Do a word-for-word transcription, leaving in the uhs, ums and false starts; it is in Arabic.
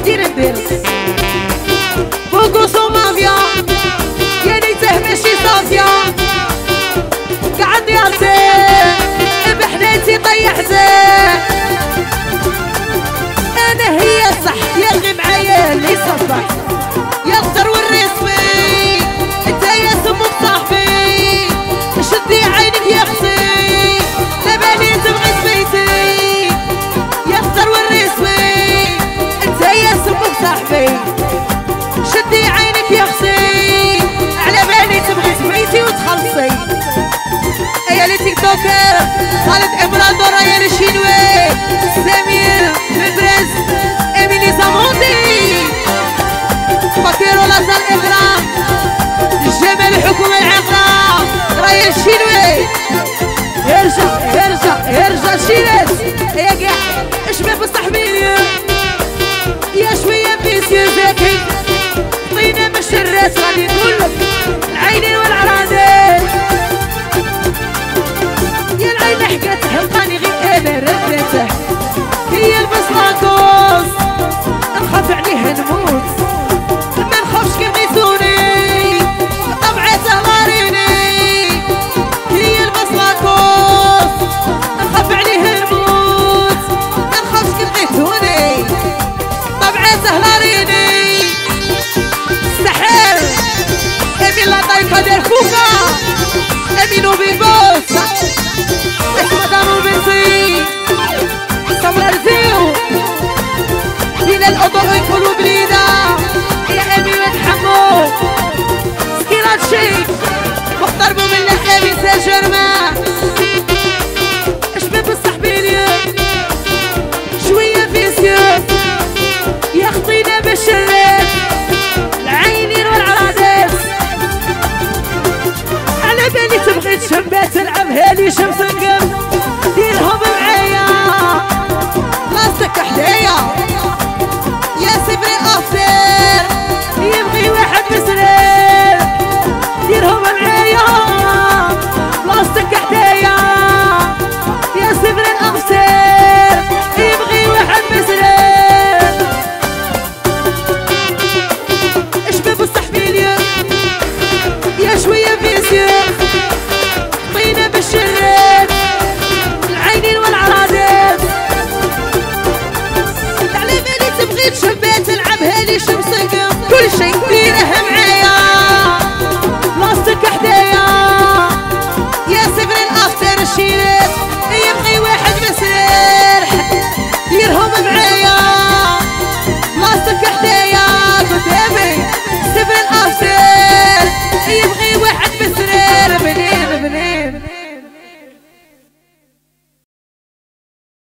ندير الدرس فوق صومافيا يا ليته ماشي صافية قعد يا سيدي بحنيتي طيحتي أنا هي صح يا اللي معايا اللي صبح يا الصروي الرسمي انت يا سمو صاحبي شدي عينك يا اختي لبالي تبغي سميتي يا الصروي الرسمي انت يا سمو صاحبي شدي عينك يا اختي على بالي تبغي سميتي وتخلصي يا لي تيك توكر خالد امرادور يا الشينوي سمير مبرز اميني زاموندي فكيرو لازال إبرة الجمال حكومة العقرة راية الشينوي ارجع ارجع ارجع شيناس يا كاع اشبه بصح ميني يا شوية بيسير زكي طينا مش الراس غادي نقولك العينين والعرانين يا العين حكاتها لقاني غير انا رديتها هي البسطاكوس نخاف عليها نموت أمينو بالبوس احمدانو بالزين سمرا رزيو دينا الأضواء يكونوا بلينا يا أمين ونحمو سكيلات شيك واختربو من الأمين ساجرمان شباب بصح بينيوم شوية فيسيوم يا خطينا بالشريف العينين والعرادس بالي تبغي تشمبها تلعبها لي شمس نقم ديرهم معايا راسك حدايا يا سبري أفسير يبغي واحد مسرير ديرهم معايا راسك حدايا يا سبري أفسير يبغي واحد مسرير شباب بصح مليون يا شوية فيسير الشريف العينين والعرادات على بالي تبغي تشبه تلعبها لي شمسك كل شي ديرهم